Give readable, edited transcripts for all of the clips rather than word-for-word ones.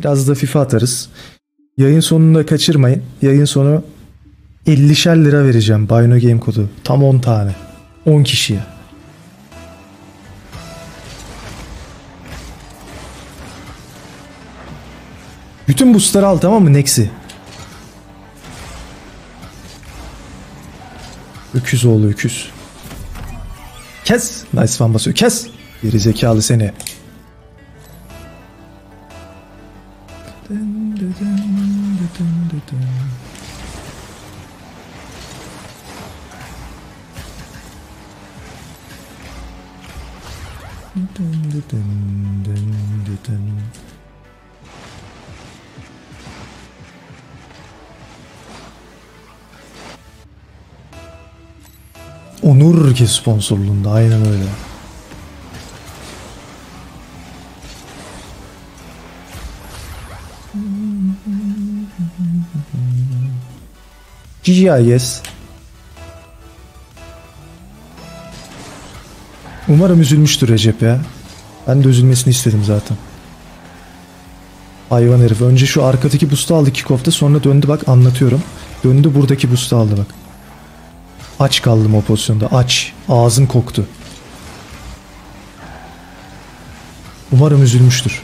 Biraz da FIFA atarız. Yayın sonunda kaçırmayın. Yayın sonu 50'şer lira vereceğim. Buy No Game kodu. Tam 10 tane. 10 kişiye. Bütün boostları al, tamam mı Nexi? Öküz oğlu öküz. Kes. Nice fan basıyor. Kes. Geri zekalı seni. Onur ki sponsorluğunda, aynen öyle. GGIS. Umarım üzülmüştür Recep ya. Ben de üzülmesini istedim zaten. Hayvan herif. Önce şu arkadaki boost'u aldı kickoff'ta, sonra döndü, bak anlatıyorum. Döndü buradaki boost'u aldı bak. Aç kaldım o pozisyonda. Aç. Ağzım koktu. Umarım üzülmüştür.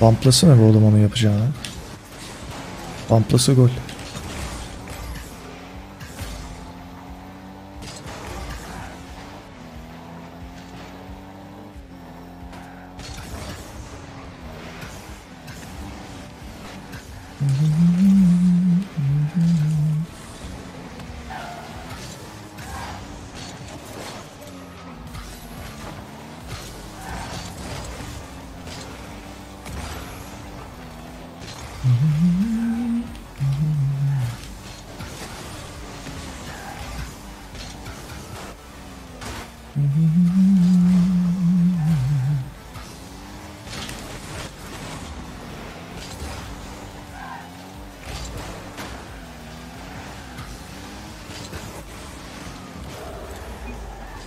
Bumplasana be oğlum onu yapacağına. Bumplasa gol.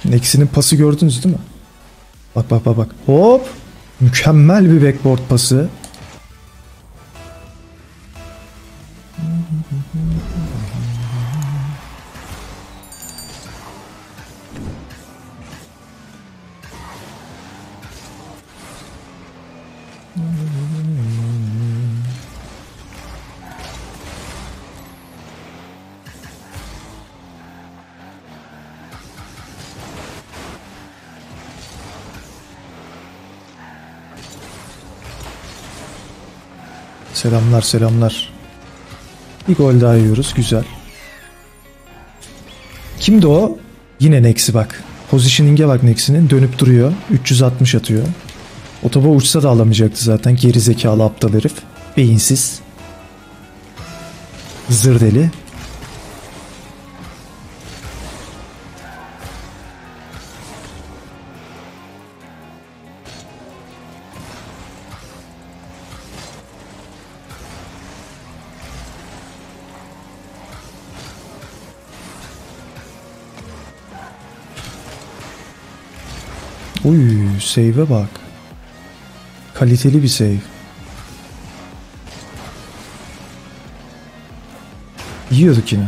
Nexi'nin pası gördünüz değil mi? Bak bak bak bak. Hop! Mükemmel bir backboard pası. Selamlar selamlar. Bir gol daha yiyoruz, güzel. Kimdi o? Yine Nexi bak. Positioning'e bak Nexi'nin, dönüp duruyor. 360 atıyor. O topa uçsa da alamayacaktı zaten. Geri zekalı aptal herif. Beyinsiz. Zır deli. Uy, save'e bak. Kaliteli bir save. Yiyorduk yine.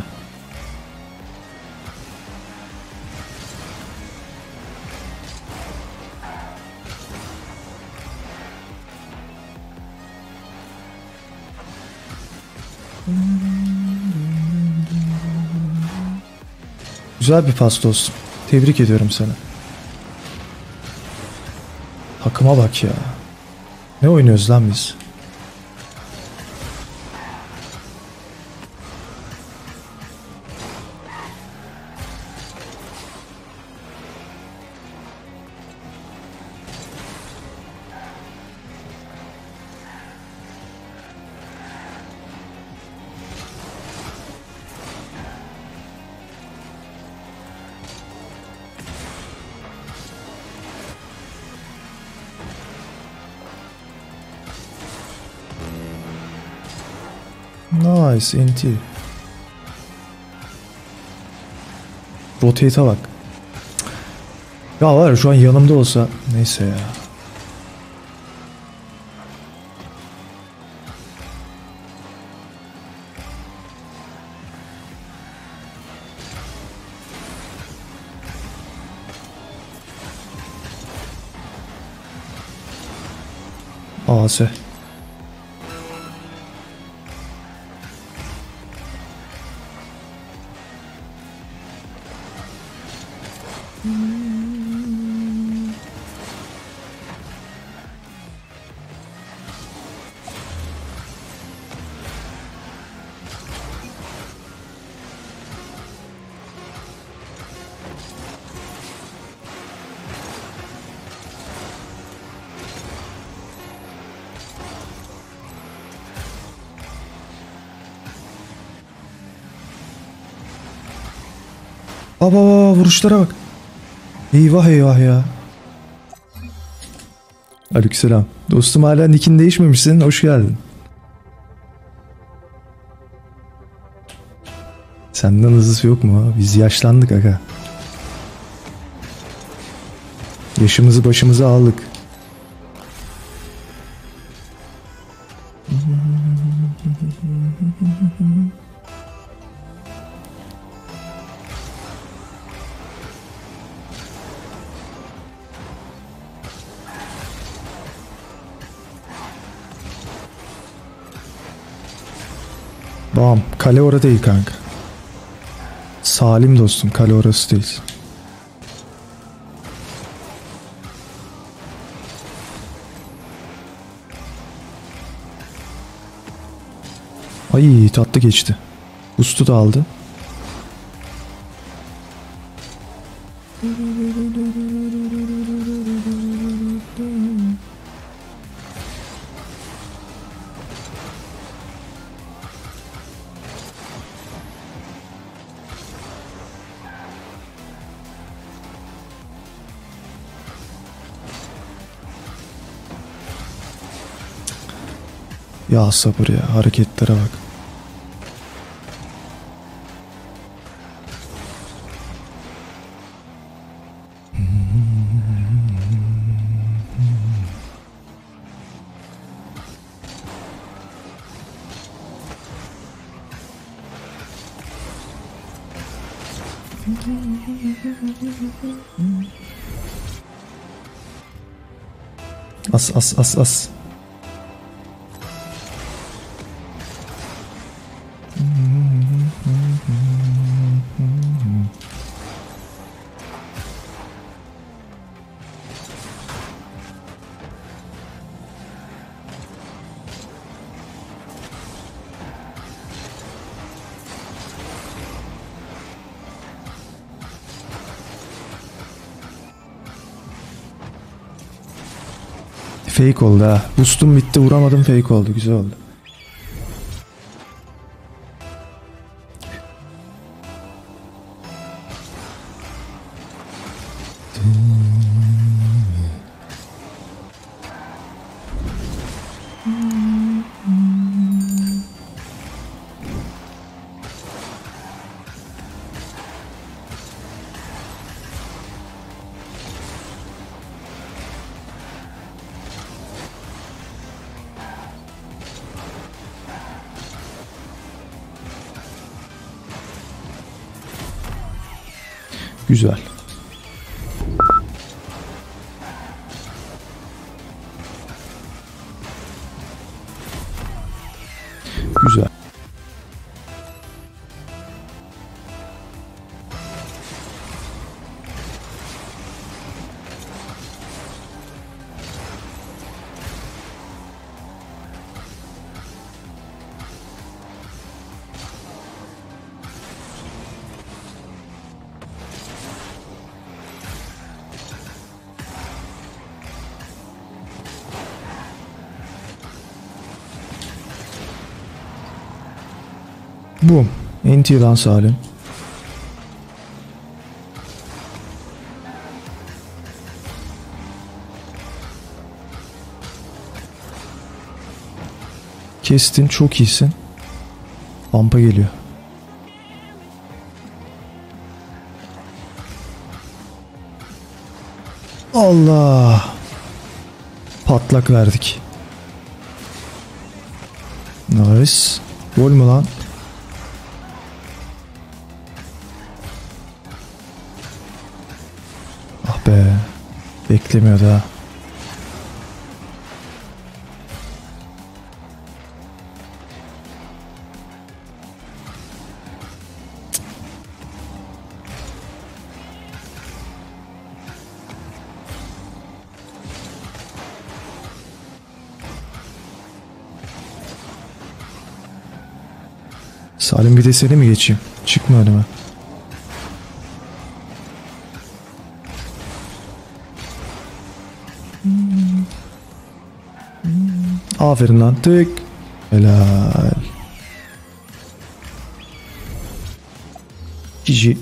Güzel bir pas dostum. Tebrik ediyorum sana. Takıma bak ya. Ne oynuyoruz lan biz? Nice NT. Rotate'a bak. Ya var şu an yanımda olsa. Neyse ya. AS. Aba vuruşlara bak. Eyvah eyvah ya. Aleykümselam. Dostum hala nick'in değişmemişsin. Hoş geldin. Senden hızlısı yok mu? Biz yaşlandık aga. Yaşımızı başımıza aldık. Kale orada değil kanka. Salim dostum, kale orası değil. Ay tatlı geçti. Ustu da aldı. Ya sabır ya, hareketlere bak. As. Fake oldu ha. Boostum bitti, vuramadım, fake oldu. Güzel oldu. Güzel. Güzel. Boom. NT lan Salim. Kestin, çok iyisin. Lampa geliyor. Allah. Patlak verdik. Nice. Gol mü lan? Ah be. Beklemiyordu ha. Salim bir de seni mi geçeyim? Çıkma önüme. Aferin lan. Tık. Helal. Cici.